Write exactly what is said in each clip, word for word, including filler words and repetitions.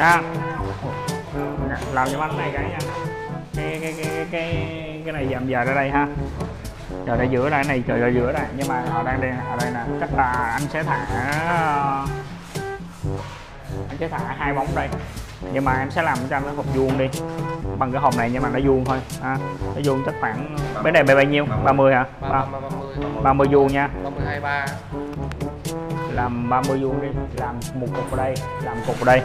Đó. Làm cho anh này cái nha. Cái cái cái cái cái này dầm giờ ra đây ha. Trời ra giữa đây này, trời ra giữa đây, nhưng mà họ đang đây ở đây nè, chắc là anh sẽ thả anh sẽ thả hai bóng đây. Nhưng mà em sẽ làm cho anh cái hộp vuông đi. Bằng cái hộp này nhưng mà nó vuông thôi. À, nó vuông chắc khoảng bên này bao nhiêu? ba mươi hả? ba mươi vuông nha. ba mươi hai ba. Làm ba mươi vuông đi, làm một cục ở đây, làm cục ở đây.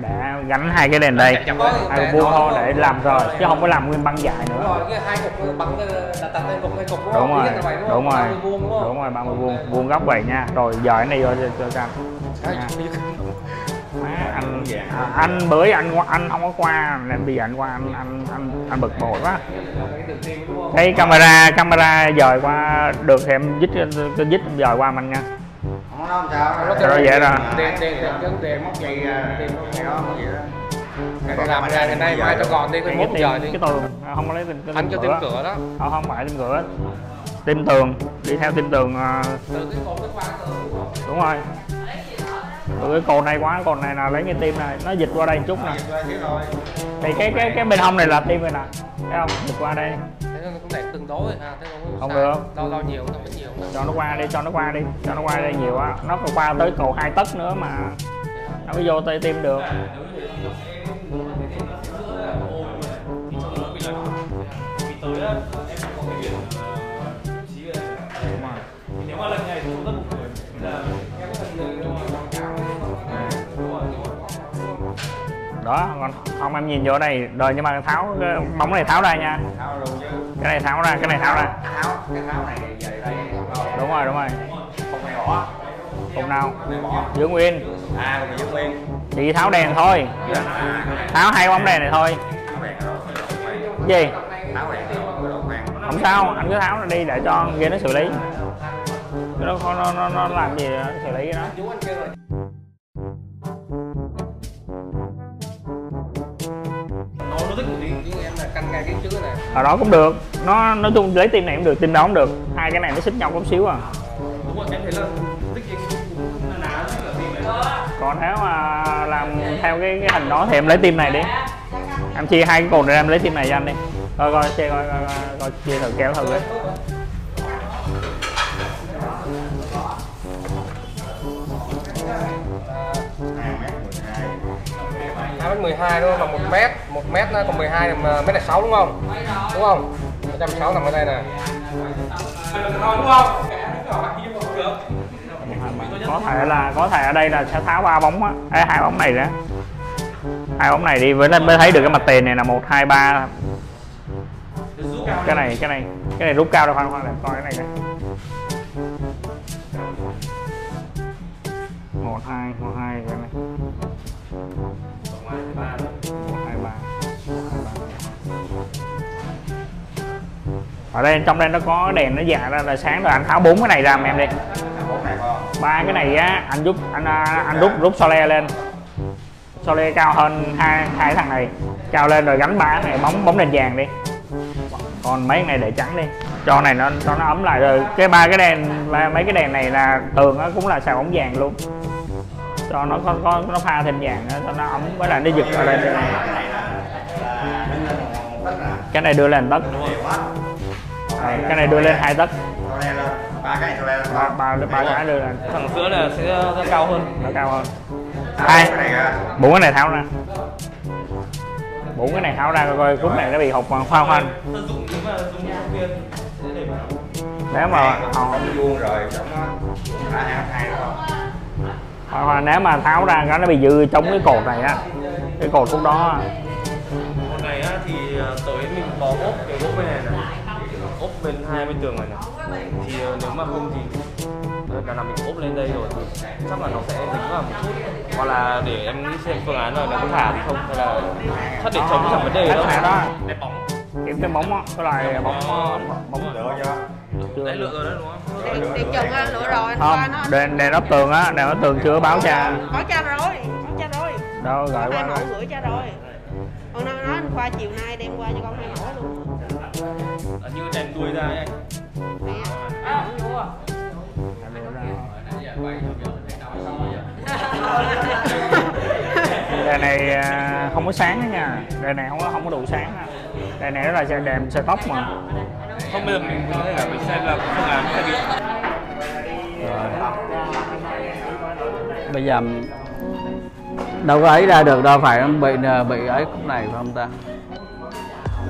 Để gắn hai cái đèn đây. Hai vuông thôi để làm rồi, chứ không có làm nguyên băng dài nữa. Đúng rồi, hai cục băng đặt lên cục hai cục đúng không? Đúng rồi. Đúng rồi, ba mươi vuông, vuông góc vậy nha. Rồi giờ cái này vô cho anh. À, anh à, anh bữa anh anh không có qua nên bây giờ anh qua anh anh anh, anh bực bội quá. Cái camera camera dời qua được thì em dít cái dít dời qua anh nha. Không đâu sao. Rồi vậy rồi. Tiền tiền tiền móc gì tiền không gì đó. Cái làm ra đến đây mai tao còn đi cái mốt giờ đi. Cái tường không có lấy tiền. Anh cho tìm cửa đó. Không không phải tìm cửa. Tìm tường, đi theo tìm tường. Đúng rồi. Tụi cái cồn này quá, cồn này là lấy cái tim này, nó dịch qua đây một chút nè. Thì cái cái cái bên hông này là tim rồi nè. Thấy không? Dịch qua đây. Thế nó cũng đẹp tương đối rồi ha, thế không không được. Đâu đâu nhiều, đâu có nhiều. Cho nó qua đi, cho nó qua đi, cho nó qua đây nhiều á. Nó còn qua tới cầu hai tấc nữa mà. Nó mới vô tay tim được. Nếu mà lần này cũng rất buồn cười là em có đó còn không em nhìn vô đây rồi nhưng mà tháo cái bóng này tháo ra nha, tháo luôn chứ. Cái này tháo ra, cái này tháo ra, tháo cái tháo này về đây đúng rồi đúng rồi. Cục này bỏ, cục nào giữ nguyên à, giữ nguyên thì tháo đèn thôi, tháo hai bóng đèn này thôi gì không sao, anh cứ tháo ra đi để cho ghê nó xử lý. Nó nó nó, nó làm gì nó xử lý cái đó. Ở đó cũng được, nó nói chung lấy tim này cũng được, tim đó cũng được, hai cái này nó xích nhau cũng xíu à. Đúng rồi, em thấy là tích gì là tim đấy. Còn nếu mà làm theo cái, cái hình đó thì em lấy tim này đi, em chia hai cái cột ra em lấy tim này cho anh đi. Coi coi chia coi coi, coi chia thử kéo thử đấy. mười hai thôi mà một mét, một mét nó còn mười hai là mét là sáu đúng không? Đúng không? một trăm sáu mươi nằm ở đây nè. Có thể là có thể ở đây là sẽ tháo ba bóng á, hai bóng này nữa. Hai bóng này đi với mới thấy được cái mặt tiền này là một hai ba. Cái này cái này, cái này rút cao đâu khoan khoan để coi cái này nè. một hai một hai cái này. Ở đây trong đây nó có đèn nó già ra là sáng rồi, anh tháo bốn cái này ra em đi. Ba cái này á anh giúp anh anh rút rút sole lên, sole cao hơn hai hai thằng này cao lên rồi gắn ba cái này bóng bóng đèn vàng đi, còn mấy cái này để trắng đi cho này nó cho nó ấm lại. Rồi cái ba cái đèn mấy cái đèn này là tường á cũng là xà bóng vàng luôn, cho nó có, có nó pha thêm vàng nữa, cho nó ấm với lại nó giật ở đây. Cái này đưa lên tấc, cái này đưa lên hai tấc, ba cái đưa lên. Thằng giữa là sẽ cao hơn, nó cao hơn. Hai, bốn cái này tháo ra, bốn cái này tháo ra coi cúp này nó bị hụt không khoan khoan. Nếu mà vuông rồi hoặc nếu mà tháo ra nó bị dư chống cái cột này á, cái cột khúc đó. Cột này á thì tới mình bỏ ốp cái ốp bên này này, ốp bên hai bên tường này này. Thì nếu mà không thì cả là mình ốp lên đây rồi thì chắc là nó sẽ dính vào một chút. Hoặc là để em nghĩ xem phương án rồi nó có thả thì không, hay là chắc để chống chẳng vấn đề đâu. Để bóng. Kiếm cái bóng á, cái này bóng bóng lựa cho. Đấy lựa rồi đó đúng không? Tiệc chừng ăn nữa rồi anh qua nó. Đèn đèn ốp tường á, đèn ốp tường chưa báo cha. Báo cha rồi, báo cha rồi. Đâu gọi qua rồi. Gửi cha rồi. Còn nó nói anh qua chiều nay đem qua cho con hai mẫu luôn. Anh như đèn đuôi ra anh. À, đúng rồi. Nãy giờ quay xong rồi, nói xong rồi. đề này không có sáng đó nha, đề này không có không có đủ sáng đó. Đề này nó là xe đèn xe tóc mà không, bây giờ mình có thể là mình xem là phương án cái gì. Bây giờ đâu có ấy ra được đâu, phải không? Bị bị ấy khúc này phải không ta?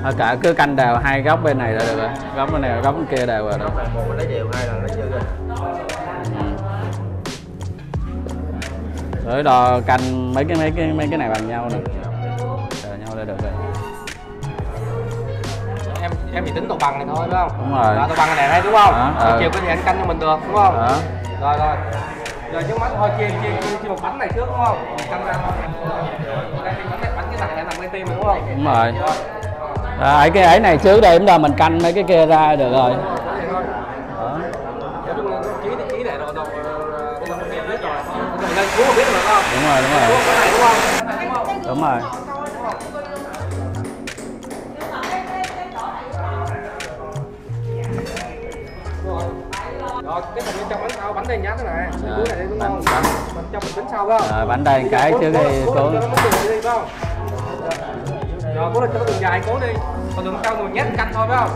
Ở cả cứ canh đều hai góc bên này là được rồi, góc bên này góc bên kia đều rồi đó. Một bên lấy đều, hai là lấy dư rồi. Rồi đo canh mấy cái mấy cái mấy cái này bằng nhau nữa, đều nhau là được rồi. Em em chỉ tính độ bằng này thôi đúng không? Đúng rồi. Độ bằng này đây đúng không? À, à. Chiều có thể anh canh cho mình được đúng không? À. Rồi rồi. Rồi trước mắt thôi chia chia chia một bánh này trước đúng không? Canh ra thôi. Đây bánh này bánh cái này nằm lên tim đúng không? Đúng rồi. À, ấy cái ấy này trước đây chúng ta mình canh mấy cái kia ra được rồi. Đúng rồi, đúng rồi. Đúng rồi. Rồi, cái phần bên trong bánh sau, bánh đây nhá thế này. Cái này đúng không? Bánh trong mình tính sau phải không? Rồi, bánh đây cái trước đi cố. Rồi, cố lên cho cái đường dài cố đi. Còn đường cao mình nhét canh thôi phải không?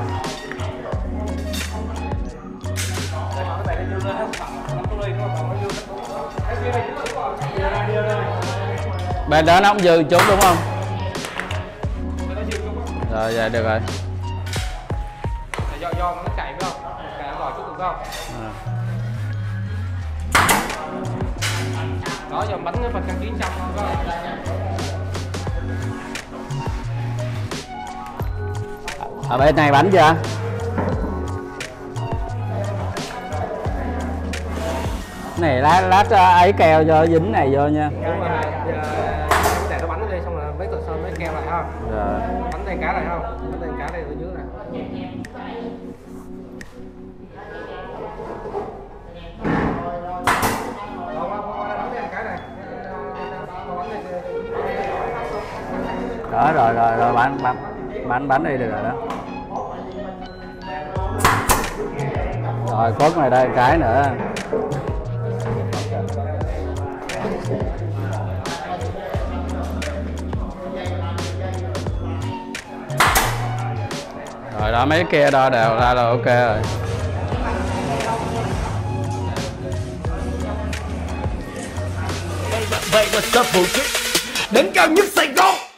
Bên đó nó không dư chút đúng không? Rồi vậy được rồi. Do do nó chạy phải không? Cái nó lòi chút được không? Đó dòng bánh nó phần trăm chín trăm thôi. Ở bên này bánh chưa? Này lát lát ấy keo cho dính này vô nha. Đúng rồi. Để cái bánh ở đây xong rồi với tờ sơn với keo lại không? Rồi. Bánh tay cá này không? Bánh tay cá này ở dưới này. Đó rồi rồi rồi bánh bánh bánh bánh đây được rồi đó. Rồi cốt này đây cái nữa. Rồi đó mấy kia đo đều ra là ok rồi. Đến cao nhất Sài Gòn.